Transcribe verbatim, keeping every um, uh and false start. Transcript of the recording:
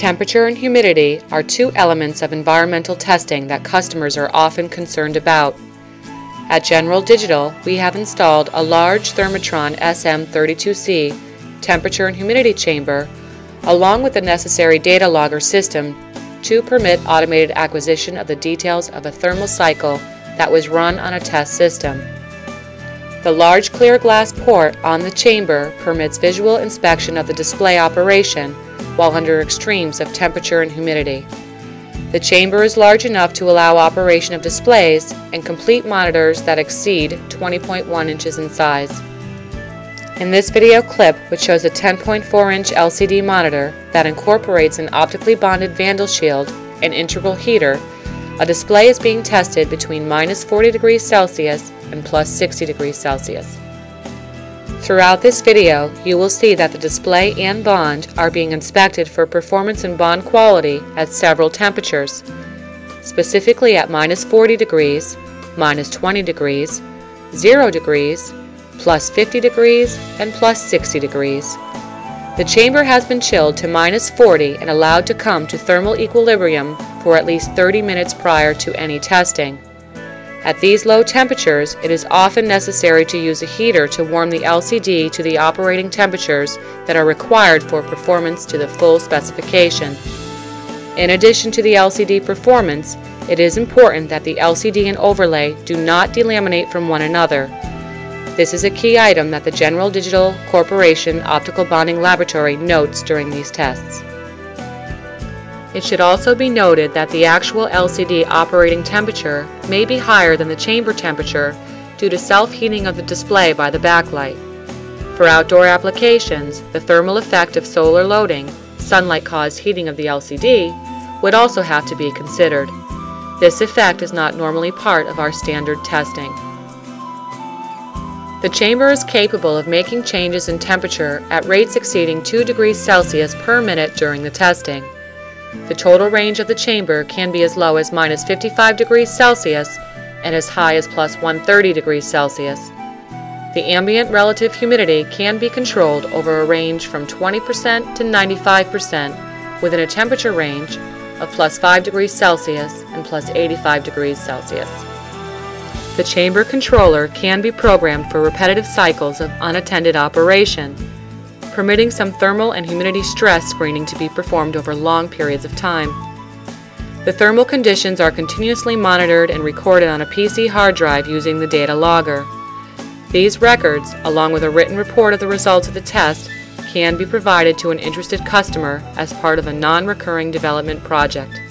Temperature and humidity are two elements of environmental testing that customers are often concerned about. At General Digital, we have installed a large Thermotron S M thirty-two C temperature and humidity chamber along with the necessary data logger system to permit automated acquisition of the details of a thermal cycle that was run on a test system. The large clear glass port on the chamber permits visual inspection of the display operation while under extremes of temperature and humidity. The chamber is large enough to allow operation of displays and complete monitors that exceed twenty point one inches in size. In this video clip, which shows a ten point four inch L C D monitor that incorporates an optically bonded vandal shield and integral heater, a display is being tested between minus forty degrees Celsius and plus sixty degrees Celsius. Throughout this video, you will see that the display and bond are being inspected for performance and bond quality at several temperatures, specifically at minus forty degrees, minus twenty degrees, zero degrees, plus fifty degrees, and plus sixty degrees. The chamber has been chilled to minus forty and allowed to come to thermal equilibrium for at least thirty minutes prior to any testing. At these low temperatures, it is often necessary to use a heater to warm the L C D to the operating temperatures that are required for performance to the full specification. In addition to the L C D performance, it is important that the L C D and overlay do not delaminate from one another. This is a key item that the General Digital Corporation Optical Bonding Laboratory notes during these tests. It should also be noted that the actual L C D operating temperature may be higher than the chamber temperature due to self-heating of the display by the backlight. For outdoor applications, the thermal effect of solar loading, sunlight-caused heating of the L C D, would also have to be considered. This effect is not normally part of our standard testing. The chamber is capable of making changes in temperature at rates exceeding two degrees Celsius per minute during the testing. The total range of the chamber can be as low as minus fifty-five degrees Celsius and as high as plus one hundred thirty degrees Celsius. The ambient relative humidity can be controlled over a range from twenty percent to ninety-five percent within a temperature range of plus five degrees Celsius and plus eighty-five degrees Celsius. The chamber controller can be programmed for repetitive cycles of unattended operation, permitting some thermal and humidity stress screening to be performed over long periods of time. The thermal conditions are continuously monitored and recorded on a P C hard drive using the data logger. These records, along with a written report of the results of the test, can be provided to an interested customer as part of a non-recurring development project.